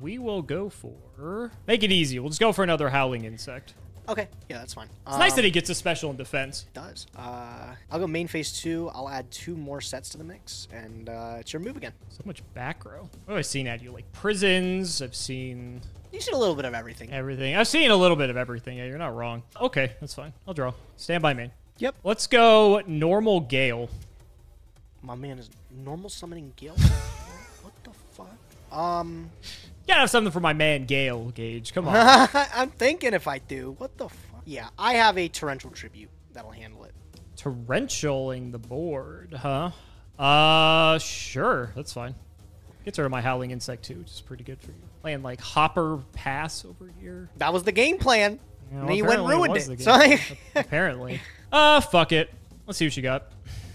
We will go for... Make it easy. We'll just go for another howling insect. Okay. Yeah, that's fine. It's nice that he gets a special in defense. It does. I'll go main phase 2. I'll add 2 more sets to the mix, and it's your move again. So much back row. What have I seen at you? Like prisons. I've seen... You've seen a little bit of everything. Everything. I've seen a little bit of everything. Yeah, you're not wrong. Okay, that's fine. I'll draw. Stand by main. Yep. Let's go normal Gale. My man is normal summoning Gale? What the fuck? Gotta have something for my man Gale, Gage. Come on. I'm thinking if I do. What the fuck? Yeah, I have a Torrential Tribute. That'll handle it. Torrentialing the board, huh? Sure. That's fine. Gets rid of my Howling Insect, too, which is pretty good for you. Playing, like, Hopper Pass over here. That was the game plan. Yeah, well, and you went and ruined it. Apparently. Fuck it. Let's see what you got.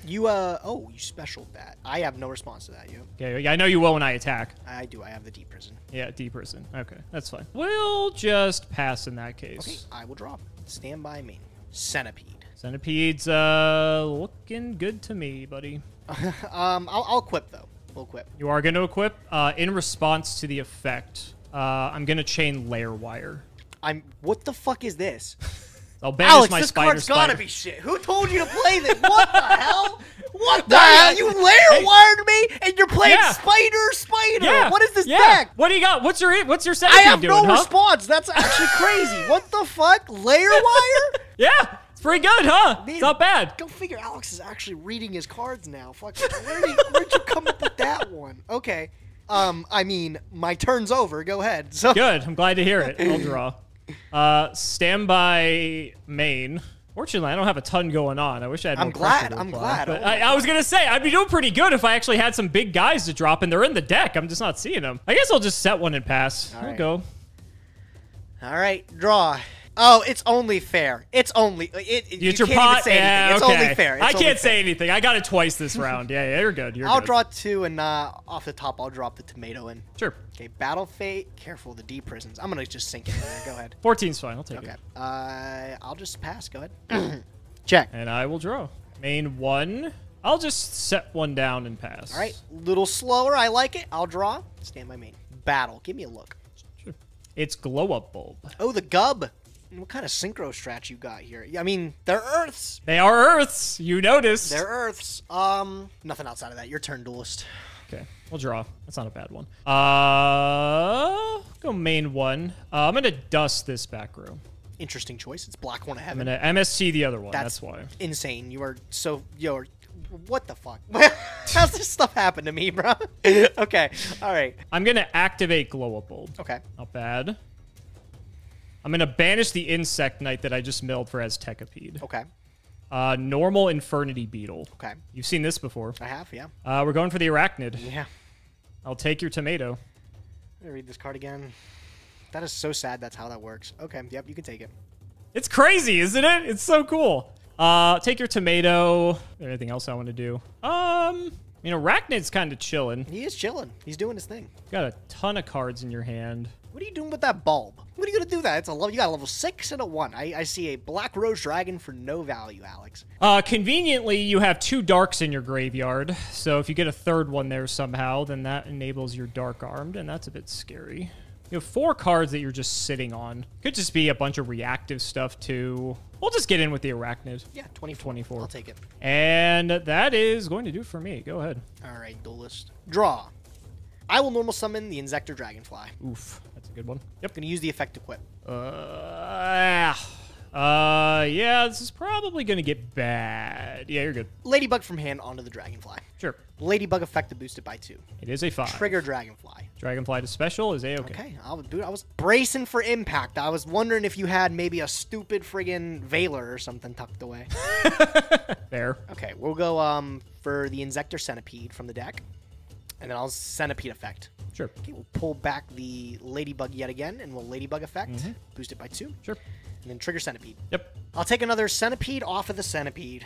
You, oh, you specialed that. I have no response to that, you. Okay, I know you will when I attack. I do. I have the D prison. Yeah, D prison. Okay, that's fine. We'll just pass in that case. Okay, I will drop. Stand by me. Centipede. Centipede's, looking good to me, buddy. I'll equip, though. We'll equip. You are going to equip. In response to the effect, I'm going to chain Lair Wire. What the fuck is this? I'll banish my spider. Alex, this card's gotta be shit. Who told you to play this? What the hell? What the hell? You Lair Wired me, and you're playing Spider. Yeah. What is this deck? What do you got? What's your set? I have no response. That's actually crazy. What the fuck? Lair Wire? Yeah. Pretty good, huh? Man, it's not bad. Go figure. Alex is actually reading his cards now. Fuck. Where'd you come up with that one? Okay. I mean, my turn's over. Go ahead. So. Good. I'm glad to hear it. I'll draw. Stand by main. Fortunately, I don't have a ton going on. I wish I had more. I'm glad. But I was going to say, I'd be doing pretty good if I actually had some big guys to drop, and they're in the deck. I'm just not seeing them. I guess I'll just set 1 and pass. We'll go. All right. Draw. Oh, it's only fair. It's only... It's you your pot? Yeah, it's only fair. It's I can't say anything. I got it twice this round. Yeah, you're good. You're good. Draw 2, and off the top, I'll drop the tomato in. Sure. Okay, Battle Fate. Careful, the D prisons. I'm going to just sink it in there. Go ahead. 14's fine. I'll take it. Okay. I'll just pass. Go ahead. Check. And I will draw. Main 1. I'll just set 1 down and pass. All right. Little slower. I like it. I'll draw. Stand by main. Battle. Give me a look. Sure. It's Glow-Up Bulb. Oh, the Gub. What kind of synchro strat you got here? I mean, they're Earths. They are Earths. You noticed. They're Earths. Nothing outside of that. Your turn, Duelist. Okay, we'll draw. That's not a bad one. Go main one. I'm gonna dust this back row. Interesting choice. It's black one to heaven. I'm gonna MST the other one. That's why. Insane. You are so you're. What the fuck? How's this stuff happen to me, bro? Okay. All right. I'm gonna activate Glow Up Bolt. Okay. Not bad. I'm gonna banish the Insect Knight that I just milled for Aztekipede. Okay. Normal Infernity Beetle. Okay. You've seen this before. I have, yeah. We're going for the Arachnid. Yeah. I'll take your tomato. Let me read this card again. That is so sad that's how that works. Okay, yep, you can take it. It's crazy, isn't it? It's so cool. Take your tomato. Is there anything else I want to do? You know, Arachnid's kind of chilling. He is chilling. He's doing his thing. Got a ton of cards in your hand. What are you doing with that bulb? What are you gonna do that? It's a level. You got a level 6 and a 1. I see a black rose dragon for no value, Alex. Conveniently, you have 2 darks in your graveyard. So if you get a third one there somehow, then that enables your Dark-Armed, and that's a bit scary. You have 4 cards that you're just sitting on. Could just be a bunch of reactive stuff too. We'll just get in with the Arachnid. Yeah, 24. I'll take it. And that is going to do it for me. Go ahead. All right, duelist. Draw. I will normal summon the Inzektor Dragonfly. Oof, that's a good one. Yep. Gonna use the effect to equip. Yeah, this is probably gonna get bad. Yeah, you're good. Ladybug from hand onto the Dragonfly. Sure. Ladybug effect to boost it by 2. It is a 5. Trigger Dragonfly. Dragonfly to special is A-okay. Okay, dude, I was bracing for impact. I was wondering if you had maybe a stupid friggin' Veiler or something tucked away. Fair. Okay, we'll go for the Inzektor Centipede from the deck. And then I'll Centipede effect. Sure. Okay, we'll pull back the Ladybug yet again, and we'll Ladybug effect. Boost it by 2. Sure. And then trigger Centipede. Yep. I'll take another Centipede off of the Centipede.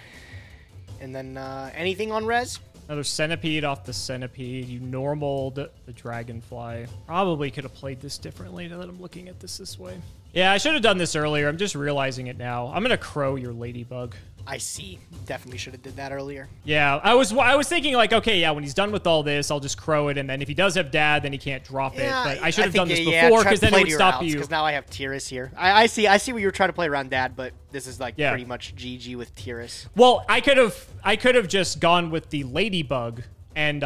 And then anything on res? Another Centipede off the Centipede. You normaled the Dragonfly. Probably could have played this differently now that I'm looking at this way. Yeah, I should have done this earlier. I'm just realizing it now. I'm going to Crow your Ladybug. I see. Definitely should have did that earlier. Yeah, I was thinking like, okay, yeah, when he's done with all this, I'll just Crow it, and then if he does have Dad, then he can't drop it. But I should have done this before, because then it would stop you. Because now I have Tiras here. I see what you were trying to play around Dad, but this is like pretty much GG with Tiras. Well, I could have just gone with the Ladybug, and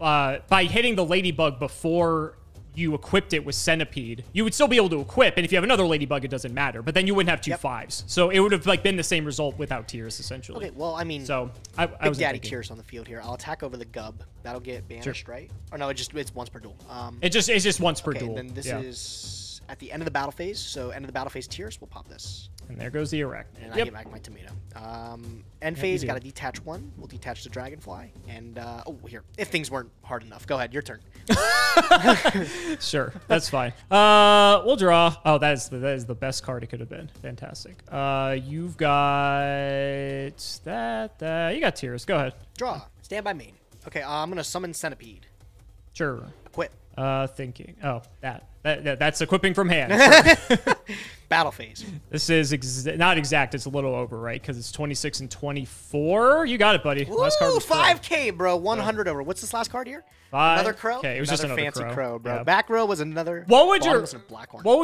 by hitting the Ladybug before you equipped it with Centipede, you would still be able to equip, and if you have another Ladybug, it doesn't matter, but then you wouldn't have two 5s. So it would have like been the same result without Tiras, essentially. Okay, well, I mean, so I was daddy Tiras on the field here. I'll attack over the Gub. That'll get banished, right? Or no, it's once per duel. It's just once per duel. And then this is at the end of the battle phase, so end of the battle phase Tiras will pop this. And there goes the Arachnid. And I get back my tomato. End phase, got to detach 1. We'll detach the Dragonfly. And, oh, here. If things weren't hard enough. Go ahead. Your turn. Sure. That's fine. We'll draw. Oh, that is the best card it could have been. Fantastic. You've got that. You got Tiras. Go ahead. Draw. Stand by main. Okay, I'm going to summon Centipede. Sure. Equip. Thinking. Oh, that's equipping from hand. Battle phase. This is not exact. It's a little over, right? Because it's 26 and 24. You got it, buddy. Ooh, last card was 5K, bro. 100 over. What's this last card here? 5. Another crow? Okay, it was another fancy crow, bro. Yeah. Back row was another. What would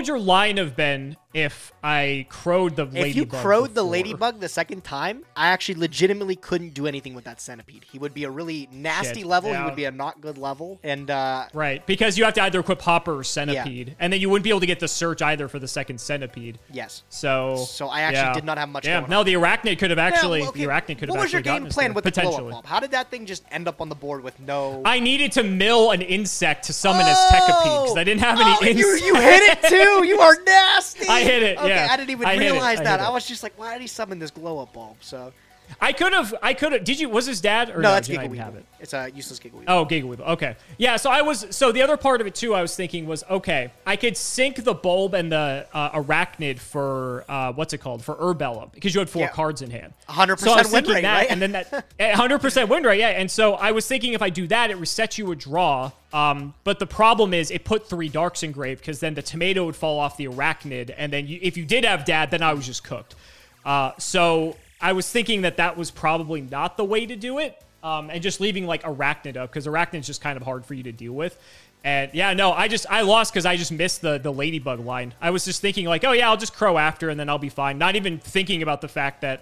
your line have been if I crowed the Ladybug? If you crowed the Ladybug the second time, I actually legitimately couldn't do anything with that Centipede. He would be a really nasty level. Yeah. He would be a not good level. And right, because you have to either equip Hopper or Centipede, and then you wouldn't be able to get the search either for the second Centipede. Yes. So I actually did not have much going on. No, the Arachnid could have actually. Yeah, well, okay. The Arachnid could have actually. What was your game plan with the blow-up bomb? How did that thing just end up on the board with no? I needed to mill an insect to summon Aztekipede because I didn't have any insects. You hit it too. You are nasty. I hit it. Okay, yeah. I didn't even realize that. I was just like, why did he summon this glow-up bulb? So. I could have. Did you? Was his dad or no? That's Giga Weevil. It's a useless Giga Weevil. Oh, Giga Weevil. Okay. Yeah. So I was. So the other part of it too, I was thinking was okay. I could sink the bulb and the Arachnid for what's it called for Urbellum because you had 4 cards in hand. 100% win rate, right? And then that 100% win rate. Yeah. And so I was thinking if I do that, it resets you a draw. But the problem is it put 3 darks in grave because then the tomato would fall off the Arachnid, and then if you did have Dad, then I was just cooked. So. I was thinking that was probably not the way to do it, and just leaving like Arachnid up because Arachnid's just kind of hard for you to deal with. And yeah, no, I lost because I just missed the Ladybug line. I was just thinking like, oh yeah, I'll just Crow after and then I'll be fine. Not even thinking about the fact that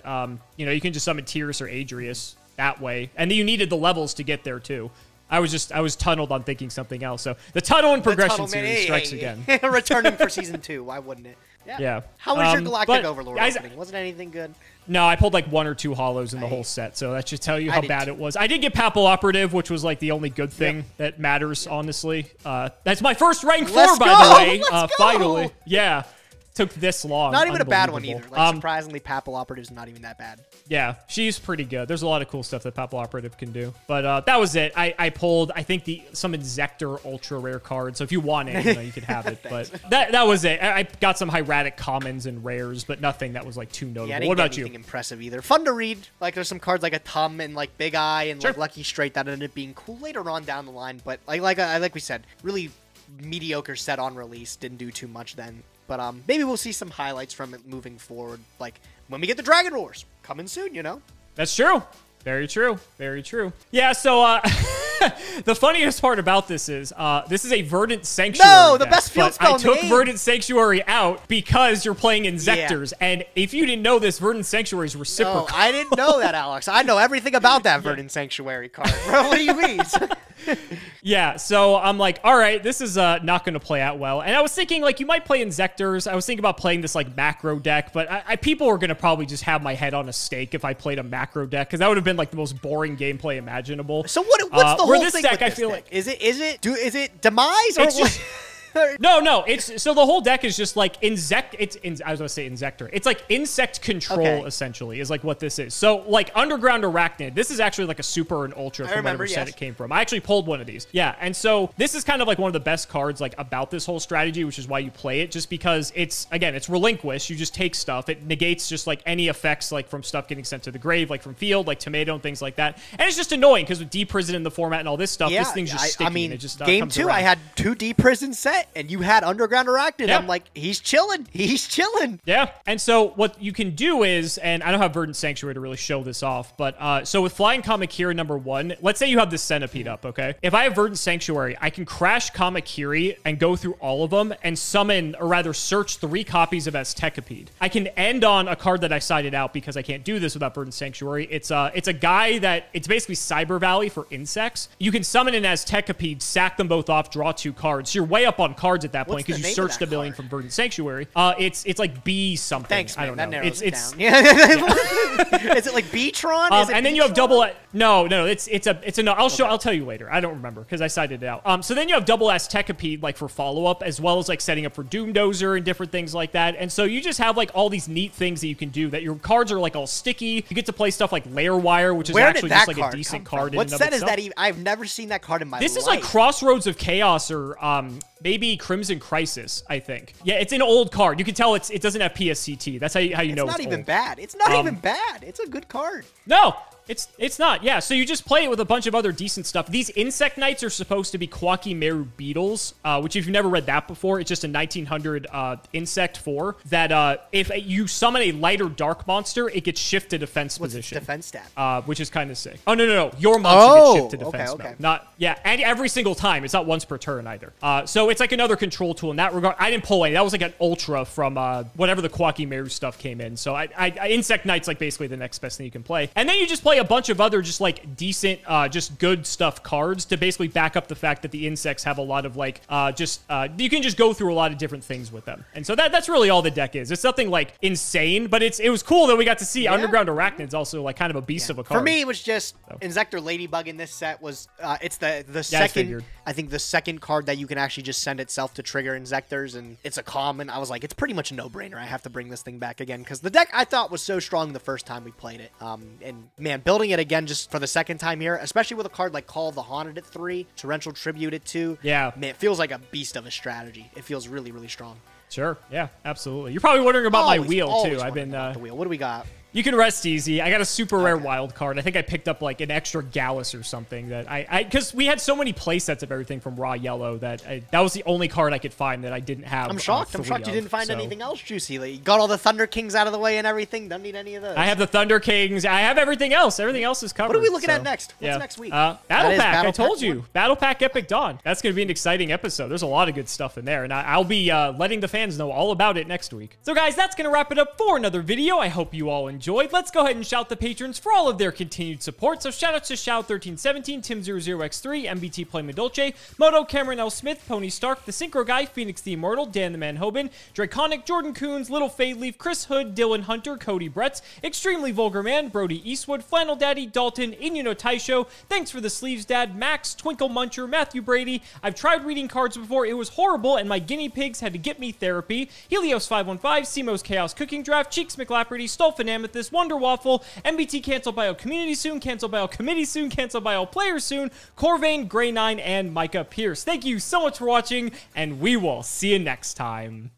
you know you can just summon Tiras or Adreus that way, and then you needed the levels to get there too. I was tunneled on thinking something else. So the Tunnel and Progression series strikes again. Returning for season 2. Why wouldn't it? Yeah. How was your Galactic Overlord opening? Wasn't anything good? No, I pulled like 1 or 2 hollows in the whole set, so that should tell you how bad it was. I did get Papilloperative, which was like the only good thing that matters, honestly. That's my first rank 4, by the way. Finally. Yeah. Took this long. Not even a bad one either. Like, surprisingly, Papilloperative is not even that bad. Yeah, she's pretty good. There's a lot of cool stuff that Papilloperative can do. But that was it. I pulled, I think, some Inzektor ultra rare card. So if you want it, you know, you can have it. But that was it. I got some Hieratic commons and rares, but nothing that was like too notable. Yeah, I didn't get anything impressive either. Fun to read. Like there's some cards like Atum and like Big Eye and like Lucky Straight that ended up being cool later on down the line. But like we said, really mediocre set on release. Didn't do too much then. But maybe we'll see some highlights from it moving forward, like when we get the Dragon Wars coming soon, you know? That's true. Very true. Very true. Yeah, so the funniest part about this is a Verdant Sanctuary. No, the best field spell in the game. I took Verdant Sanctuary out because you're playing Inzektors, and if you didn't know this, Verdant Sanctuary is reciprocal. No, I didn't know that, Alex. I know everything about that Verdant Sanctuary card, bro. What do you mean? Yeah, so I'm like, all right, this is not going to play out well. And I was thinking, like, you might play Inzektors. I was thinking about playing this, like, macro deck, but people were going to probably just have my head on a stake if I played a macro deck, because that would have been, like, the most boring gameplay imaginable. So what's the whole thing with this deck? I feel like is it demise or what? No. It's so the whole deck is just like insect. I was gonna say Inzektor. It's like insect control essentially is like what this is. So like Underground Arachnid. This is actually like a super and ultra from whatever set it came from. I actually pulled one of these. Yeah, and so this is kind of like one of the best cards like about this whole strategy, which is why you play it. Just because it's relinquish. You just take stuff. It negates just like any effects like from stuff getting sent to the grave, like from field, like tomato and things like that. And it's just annoying because with D-Prison in the format and all this stuff, this thing's just sticky. I mean, and it just game comes 2, around. I had 2 D-Prison sets. And you had Underground Arachnid. Yeah. I'm like, he's chilling. Yeah. And so what you can do is, and I don't have Verdant Sanctuary to really show this off, but so with Flying Kamakiri number 1, let's say you have this Centipede up, okay? If I have Verdant Sanctuary, I can crash Kamakiri and go through all of them and summon, or rather search 3 copies of Aztekipede. I can end on a card that I sided out because I can't do this without Verdant Sanctuary. It's a guy that, it's basically Cyber Valley for insects. You can summon an Aztekipede, sack them both off, draw 2 cards. You're way up on cards at that point because you searched a billion from Verdant Sanctuary. It's like B something. Thanks, man. I don't know. That narrows it down. Yeah. Is it like B-tron? And then you have double. No. No. I'll tell you later. I don't remember because I sided it out. So then you have double Aztekipede like for follow up as well as like setting up for Doomdozer and different things like that. And so you just have like all these neat things that you can do. That your cards are like all sticky. You get to play stuff like Lair Wire, which is actually just like a decent card. What set is that? I've never seen that card in my life. This is like Crossroads of Chaos or maybe Crimson Crisis, I think. Yeah, it's an old card. You can tell it doesn't have PSCT. That's how you know it's not even old. Bad. It's not even bad. It's a good card. No. It's not, yeah. So you just play it with a bunch of other decent stuff. These Insect Knights are supposed to be Quakimeru Beetles, which if you've never read that before, it's just a 1900 Insect 4 that if you summon a light or dark monster, it gets shifted defense position. What's defense stat? Which is kind of sick. Oh, no. Your monster gets shifted defense. Okay. And every single time. It's not once per turn either. So it's like another control tool in that regard. I didn't pull any. That was like an Ultra from whatever the Quakimeru stuff came in. So Insect Knight's like basically the next best thing you can play. And then you just play a bunch of other just like decent just good stuff cards to basically back up the fact that the insects have a lot of like you can just go through a lot of different things with them. And so that's really all the deck is. It's nothing like insane, but it was cool that we got to see Underground Arachnid's also like kind of a beast of a card. For me, it was just Inzektor Ladybug in this set was it's the second, I think the second card that you can actually just send itself to trigger Inzektors, and it's a common. I was like, it's pretty much a no-brainer. I have to bring this thing back again because the deck I thought was so strong the first time we played it. And man, building it again just for the second time here, especially with a card like Call of the Haunted at 3, Torrential Tribute at 2. Yeah. Man, it feels like a beast of a strategy. It feels really, really strong. Sure. Yeah, absolutely. You're probably wondering about my wheel, too. I've been... the wheel. What do we got? You can rest easy. I got a super rare wild card. I think I picked up like an extra Gallus or something that because we had so many play sets of everything from Raw Yellow that that was the only card I could find that I didn't have. I'm shocked. You didn't find anything else juicy. Like, you got all the Thunder Kings out of the way and everything. Don't need any of those. I have the Thunder Kings. I have everything else. Everything else is covered. What are we looking at next? What's next week? Battle Pack. I told you. Battle Pack Epic Dawn. That's going to be an exciting episode. There's a lot of good stuff in there. And I'll be letting the fans know all about it next week. So guys, that's going to wrap it up for another video. I hope you all enjoyed. enjoyed. Let's go ahead and shout the patrons for all of their continued support. So shoutouts to Shao1317, Tim00x3, MBT Playmadolce, Moto, Cameron L. Smith, Pony Stark, The Synchro Guy, Phoenix the Immortal, Dan the Man Hoban, Draconic, Jordan Coons, Little Fade Leaf, Chris Hood, Dylan Hunter, Cody Bretz, Extremely Vulgar Man, Brody Eastwood, Flannel Daddy, Dalton, Inuno Taisho, Thanks for the Sleeves Dad, Max, Twinkle Muncher, Matthew Brady. I've tried reading cards before, it was horrible, and my guinea pigs had to get me therapy. Helios515, Simo's Chaos Cooking Draft, Cheeks McLaperty, Stolfin Amethyst, Wonder Waffle, MBT Cancel Bio Community Soon, Cancel Bio Committee Soon, Cancel Bio Player Soon, Corvain, Gray9, and Micah Pierce. Thank you so much for watching, and we will see you next time.